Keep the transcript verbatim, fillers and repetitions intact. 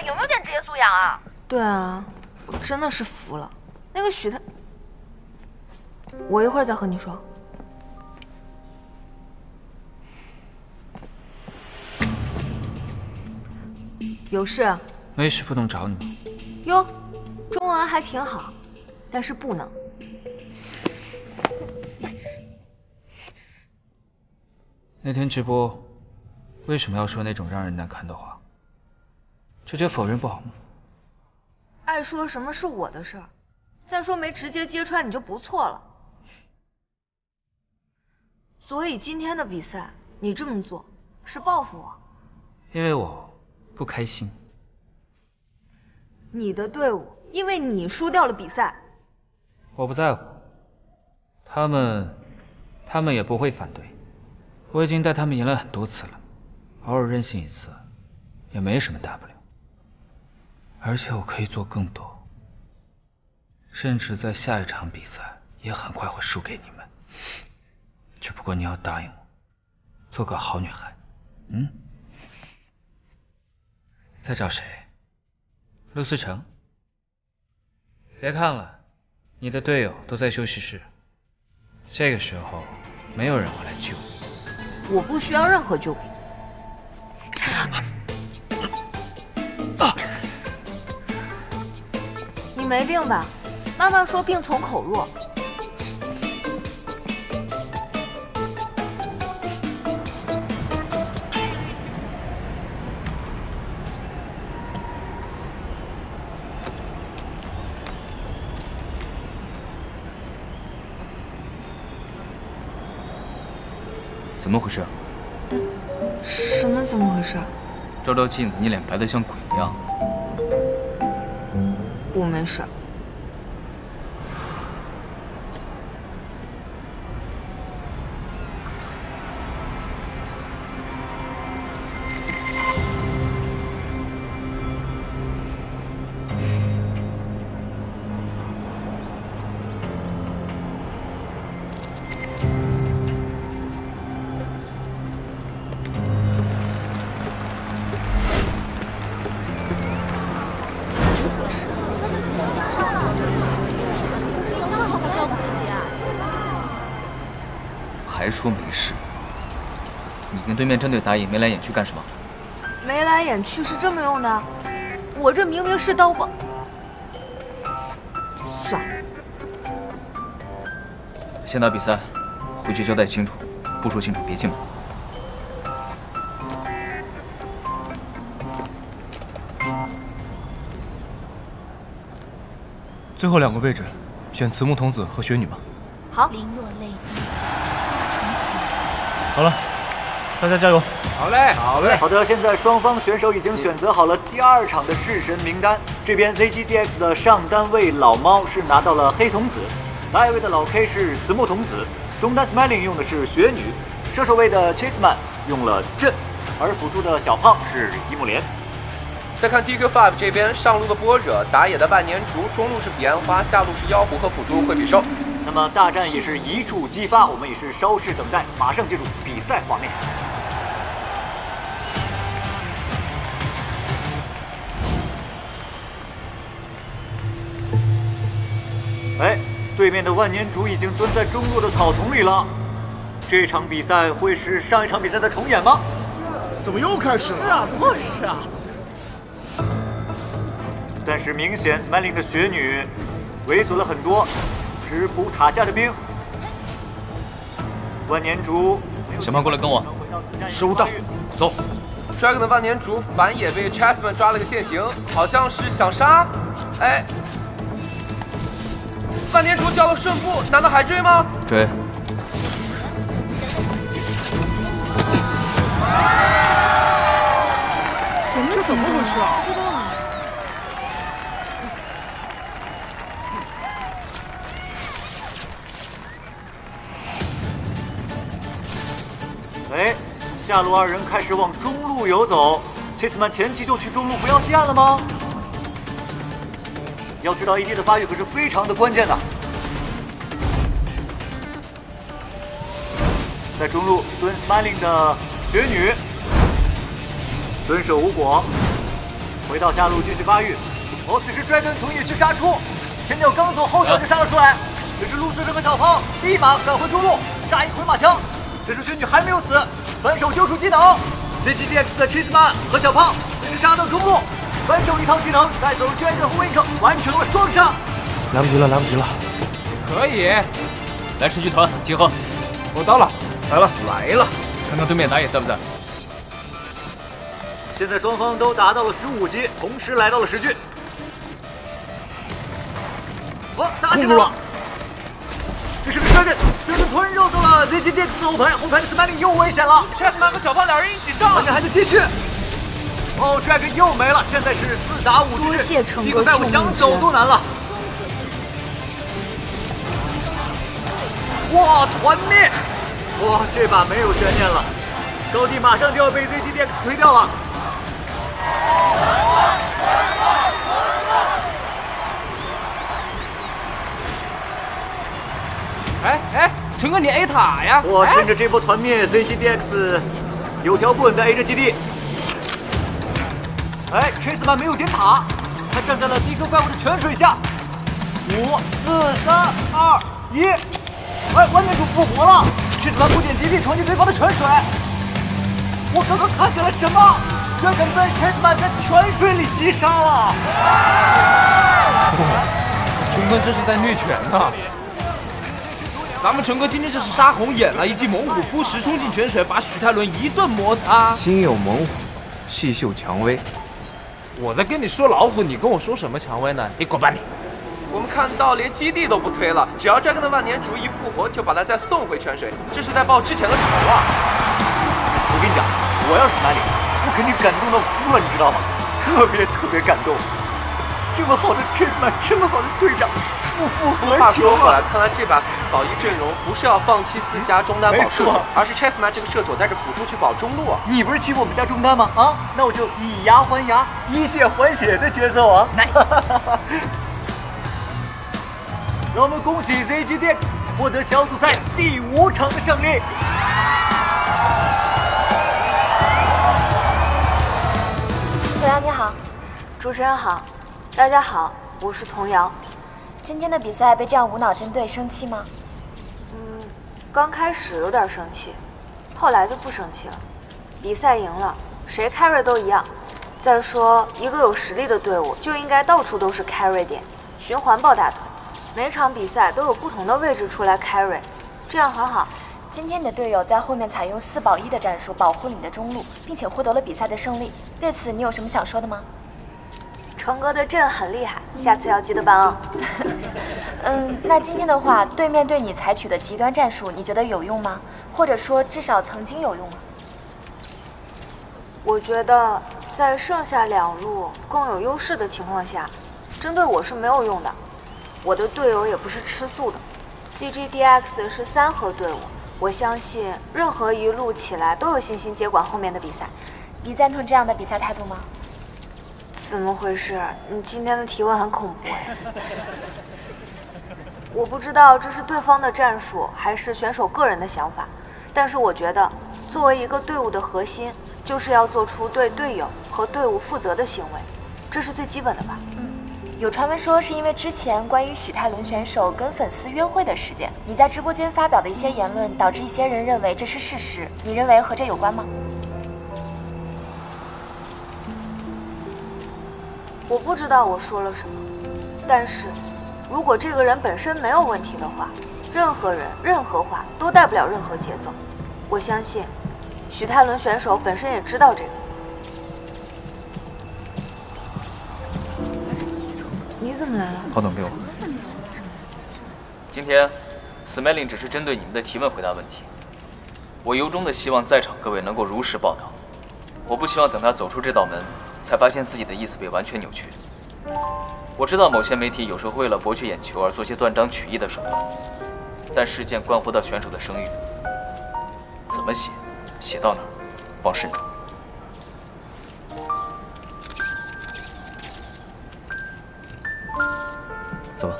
这有没有点职业素养啊？对啊，我真的是服了。那个许他，我一会儿再和你说。 有事？我也是不能找你吗？哟，中文还挺好，但是不能。那天直播为什么要说那种让人难堪的话？直接否认不好吗？爱说什么是我的事儿，再说没直接揭穿你就不错了。所以今天的比赛你这么做是报复我？因为我。 不开心。你的队伍因为你输掉了比赛。我不在乎，他们，他们也不会反对。我已经带他们赢了很多次了，偶尔任性一次，也没什么大不了。而且我可以做更多，甚至在下一场比赛也很快会输给你们。只不过你要答应我，做个好女孩，嗯？ 在找谁？陆思成。别看了，你的队友都在休息室。这个时候，没有人会来救我。我不需要任何救兵。啊、你没病吧？妈妈说病从口入。怎么回事？什么怎么回事？照照镜子，你脸白得像鬼一样。我没事。还说没事？你跟对面战队打野眉来眼去干什么？眉来眼去是这么用的，我这明明是刀光。算了，先打比赛，回去交代清楚，不说清楚别进门。 最后两个位置，选慈木童子和雪女吧。好。好了，大家加油！好嘞，好嘞。好的，现在双方选手已经选择好了第二场的式神名单。这边 Z G D X 的上单位老猫是拿到了黑童子，打野位的老 K 是慈木童子，中单 Smiling 用的是雪女，射手位的 Cheesman 用了阵，而辅助的小胖是一木莲。 再看 D Q 五 这边，上路的波惹，打野的万年竹，中路是彼岸花，下路是妖狐和辅助惠比寿。那么大战也是一触即发，我们也是稍事等待，马上进入比赛画面。哎，对面的万年竹已经蹲在中路的草丛里了。这场比赛会是上一场比赛的重演吗？怎么又开始了？是啊，怎么回事啊？ 但是明显 ，Smiling 的雪女猥琐了很多，直扑塔下的兵。万年竹，小胖过来跟我。收到，走。Dragon 的万年竹反野被 Cheesman 抓了个现行，好像是想杀。哎，万年竹交了顺步，难道还追吗？追。什么？这怎么回事啊？知道了。 哎，下路二人开始往中路游走。Cheesman前期就去中路不要线了吗？要知道 A D 的发育可是非常的关键的。在中路蹲 Smiling 的雪女，蹲守无果。回到下路继续发育。哦，此时拽盾从野区杀出，前脚刚从后脚就杀了出来。此时陆自这个小胖立马返回中路，炸一回马枪。此时轩女还没有死，反手丢出技能。Z G D X 的 Cheesman 和小胖此时杀到中路，反手一套技能带走了支援的护卫者，完成了双杀。来不及了，来不及了！可以，来持续团集合。我到了，来了，来了！看看对面打野在不在？ 现在双方都达到了十五级，同时来到了十句。哇，打起来了！这是个衰阵，这是吞肉到了 Z G D X 的后排，后排的 Smiling 又危险了。Cheesman 和小胖两人一起上，反正还在继续。哦 ，Dragon 又没了，现在是四打五对一，这个赛我想走都难了。哇，团灭！哇，这把没有悬念了，高地马上就要被 Z G D X 推掉了。 哎哎，陈哥你 A 塔呀！我趁着这波团灭 Z G D X 有条不紊的 A 着基地。哎 ，Cheesman 没有点塔，他站在了 D Q 五 的泉水下。五四三二一，哎，关键主复活了 ！Cheesman 不点基地闯进对方的泉水。我刚刚看见了什么？ 这人被 Cheesman 在泉水里击杀了！陈哥这是在虐犬呢！咱们陈哥今天这是杀红眼了，一记猛虎扑石冲进泉水，把许泰伦一顿摩擦。心有猛虎，细嗅蔷薇。我在跟你说老虎，你跟我说什么蔷薇呢？你滚吧你！我们看到连基地都不推了，只要dragon的万年竹一复活，就把他再送回泉水，这是在报之前的仇啊！我跟你讲，我要是Smiling。 我肯定感动到哭了，你知道吗？特别特别感动。这么好的 Cheesman， 这么好的队长，不复何求啊！看来这把四保一阵容不是要放弃自家中单保住，而是 Cheesman 这个射手带着辅助去保中路啊！你不是欺负我们家中单吗？啊，那我就以牙还牙，以血还血的节奏啊！让我们恭喜 Z G D X 获得小组赛第五场的胜利。 大家你好，主持人好，大家好，我是童瑶。今天的比赛被这样无脑针对，生气吗？嗯，刚开始有点生气，后来就不生气了。比赛赢了，谁 carry 都一样。再说，一个有实力的队伍就应该到处都是 carry 点，循环抱大腿。每场比赛都有不同的位置出来 carry， 这样很好。今天你的队友在后面采用四保一的战术保护了你的中路，并且获得了比赛的胜利。 对此，你有什么想说的吗？成哥的阵很厉害，下次要记得搬哦。嗯，那今天的话，对面对你采取的极端战术，你觉得有用吗？或者说，至少曾经有用吗？我觉得，在剩下两路更有优势的情况下，针对我是没有用的。我的队友也不是吃素的 ，Z G D X 是三河队伍，我相信任何一路起来都有信心接管后面的比赛。 你赞同这样的比赛态度吗？怎么回事？你今天的提问很恐怖哎！我不知道这是对方的战术还是选手个人的想法，但是我觉得，作为一个队伍的核心，就是要做出对队友和队伍负责的行为，这是最基本的吧？嗯。有传闻说是因为之前关于许泰伦选手跟粉丝约会的事件，你在直播间发表的一些言论，导致一些人认为这是事实。你认为和这有关吗？ 我不知道我说了什么，但是，如果这个人本身没有问题的话，任何人、任何话都带不了任何节奏。我相信，许泰伦选手本身也知道这个。你怎么来了？郝总给我。今天 ，Smiling 只是针对你们的提问回答问题。我由衷的希望在场各位能够如实报道，我不希望等他走出这道门。 才发现自己的意思被完全扭曲。我知道某些媒体有时候为了博取眼球而做些断章取义的手段，但事件关乎到选手的声誉，怎么写，写到哪，望慎重。走吧。